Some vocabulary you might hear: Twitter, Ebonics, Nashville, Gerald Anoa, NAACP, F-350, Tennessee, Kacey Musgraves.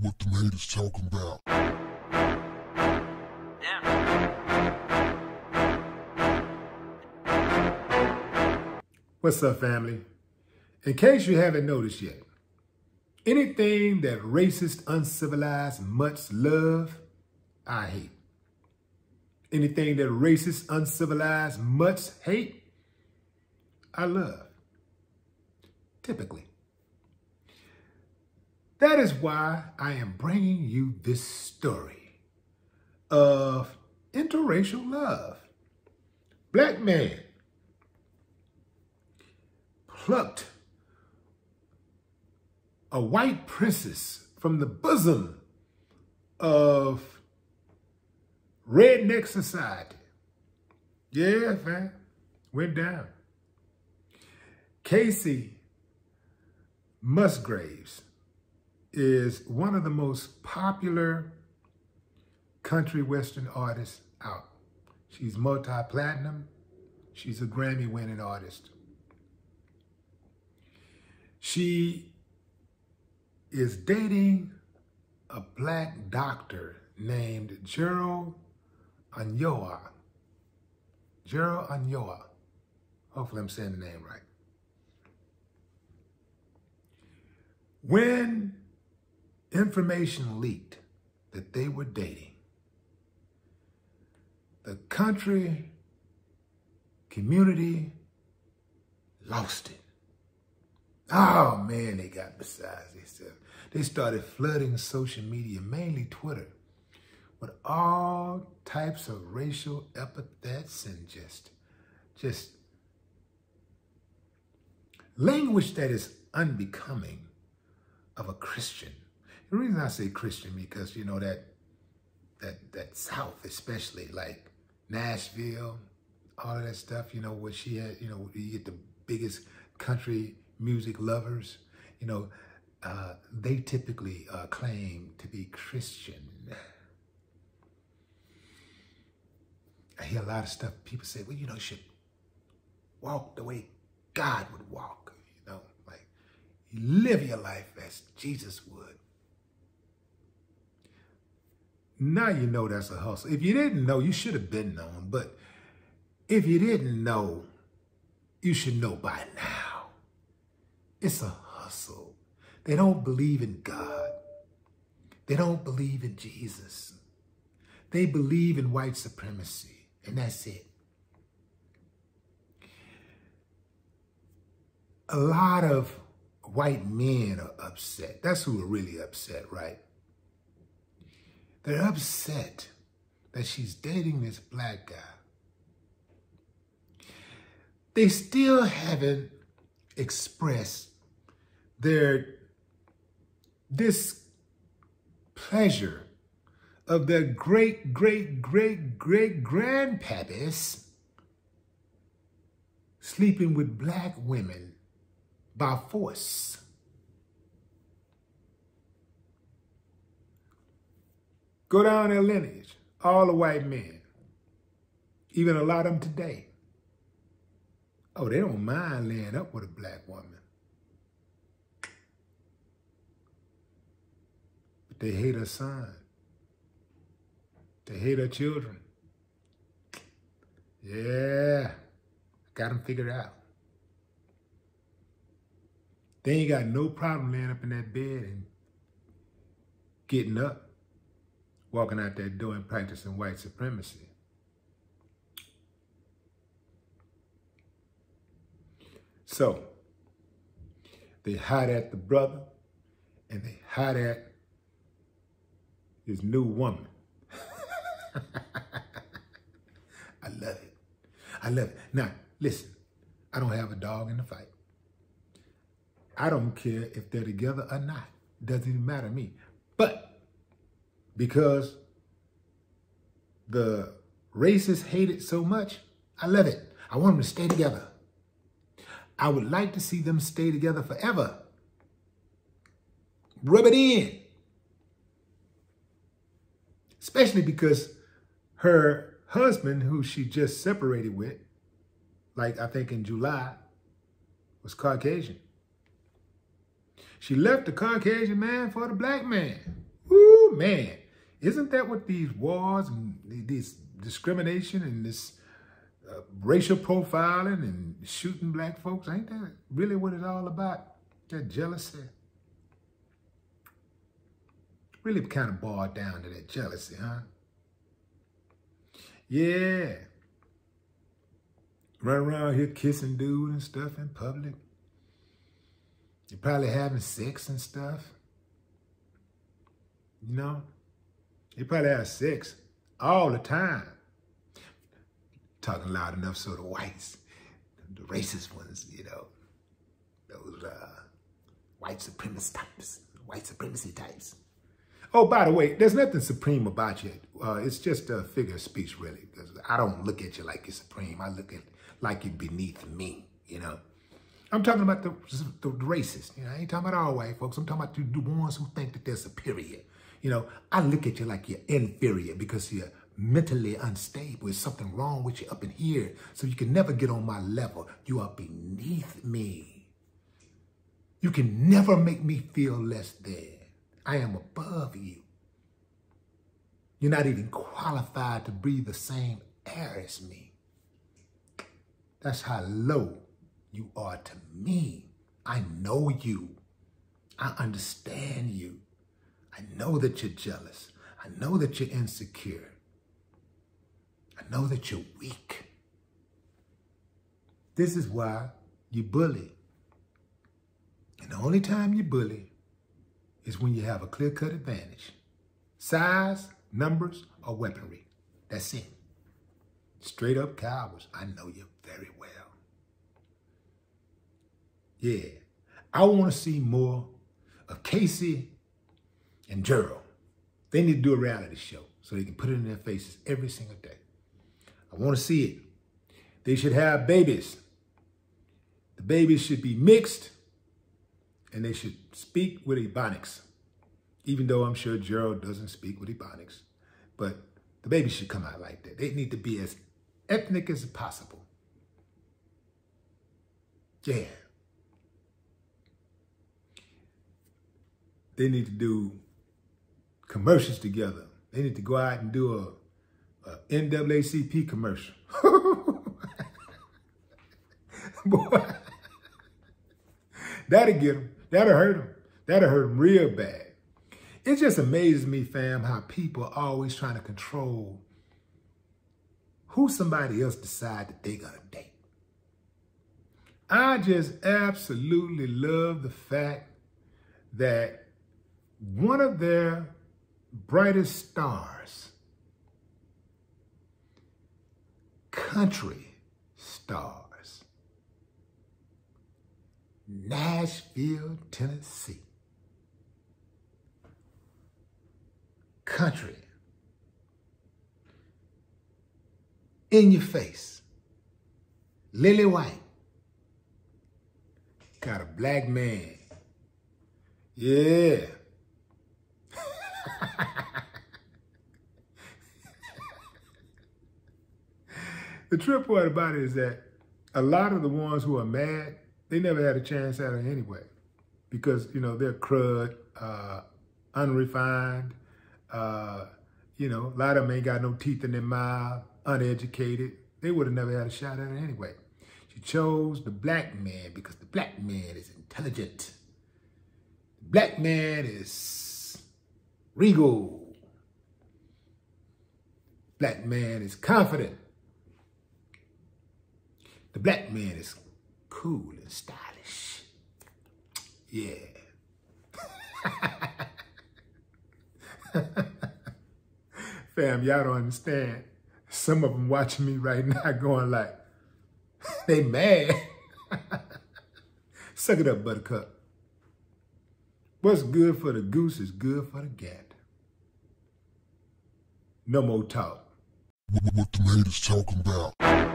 what the haters talking about. Yeah. What's up, family? In case you haven't noticed yet, anything that racist, uncivilized mutts love, I hate. Anything that racist, uncivilized mutts hate, I love. Typically. That is why I am bringing you this story of interracial love. Black man plucked a white princess from the bosom of redneck society. Yeah, fam, went down. Kacey Musgraves is one of the most popular country western artists out. She's multi-platinum. She's a Grammy-winning artist. She is dating a black doctor named Gerald Anoa. Gerald Anoa. Hopefully I'm saying the name right. When information leaked that they were dating, the country community lost it. Oh man, they got besides themselves. They started flooding social media, mainly Twitter, with all types of racial epithets and just language that is unbecoming of a Christian. The reason I say Christian, because you know that South, especially like Nashville, all of that stuff, you know, what she had, you know, you get the biggest country music lovers, you know, they typically claim to be Christian. I hear a lot of stuff people say, well, you know, you should walk the way God would walk, you know, like live your life as Jesus would. Now you know that's a hustle. If you didn't know, you should have been known. But if you didn't know, you should know by now. It's a hustle. They don't believe in God. They don't believe in Jesus. They believe in white supremacy. And that's it. A lot of white men are upset. That's who are really upset, right? They're upset that she's dating this black guy. They still haven't expressed their displeasure of their great-great-great-great-grandpappy's sleeping with black women by force. Go down their lineage, all the white men, even a lot of them today. Oh, they don't mind laying up with a black woman. But they hate her son. They hate her children. Yeah, got them figured out. They ain't got no problem laying up in that bed and getting up, walking out that door and practicing white supremacy. So, they hired at the brother and they hired at this new woman. I love it. I love it. Now, listen, I don't have a dog in the fight. I don't care if they're together or not. Doesn't even matter to me. But because the racists hate it so much, I love it. I want them to stay together. I would like to see them stay together forever. Rub it in. Especially because her husband, who she just separated with, like I think in July, was Caucasian. She left the Caucasian man for the black man. Ooh, man. Isn't that what these wars and this discrimination and this racial profiling and shooting black folks, ain't that really what it's all about? That jealousy. Really kind of boiled down to that jealousy, huh? Yeah. Run around here kissing dude and stuff in public. You're probably having sex and stuff. You know? You probably have sex all the time. Talking loud enough so the whites, the racist ones, you know, those white supremacist types, white supremacy types. Oh, by the way, there's nothing supreme about you. It's just a figure of speech, really. Because I don't look at you like you're supreme. I look at like you're beneath me, you know. I'm talking about the racists. You know, I ain't talking about all white folks. I'm talking about the ones who think that they're superior. You know, I look at you like you're inferior because you're mentally unstable. There's something wrong with you up in here. So you can never get on my level. You are beneath me. You can never make me feel less than. I am above you. You're not even qualified to breathe the same air as me. That's how low you are to me. I know you. I understand you. I know that you're jealous. I know that you're insecure. I know that you're weak. This is why you bully. And the only time you bully is when you have a clear-cut advantage. Size, numbers, or weaponry. That's it. Straight up cowards. I know you very well. Yeah. I want to see more of Kacey and Gerald. They need to do a reality show so they can put it in their faces every single day. I want to see it. They should have babies. The babies should be mixed. And they should speak with Ebonics, even though I'm sure Gerald doesn't speak with Ebonics. But the baby should come out like that. They need to be as ethnic as possible. Yeah. They need to do commercials together. They need to go out and do a NAACP commercial. Boy, that'll get them. That'll hurt them. That'll hurt them real bad. It just amazes me, fam, how people are always trying to control who somebody else decide that they're going to date. I just absolutely love the fact that one of their brightest stars, country star, Nashville, Tennessee. Country. In your face. Lily White. Got a black man. Yeah. The trip part about it is that a lot of the ones who are mad, they never had a chance at it anyway because, you know, they're crud, unrefined, you know, a lot of them ain't got no teeth in their mouth, uneducated. They would have never had a shot at it anyway. She chose the black man because the black man is intelligent. The black man is regal. Black man is confident. The black man is cool and stylish. Yeah. Fam, y'all don't understand. Some of them watching me right now going like, they mad. Suck it up, buttercup. What's good for the goose is good for the gander. No more talk. What the haters talking about.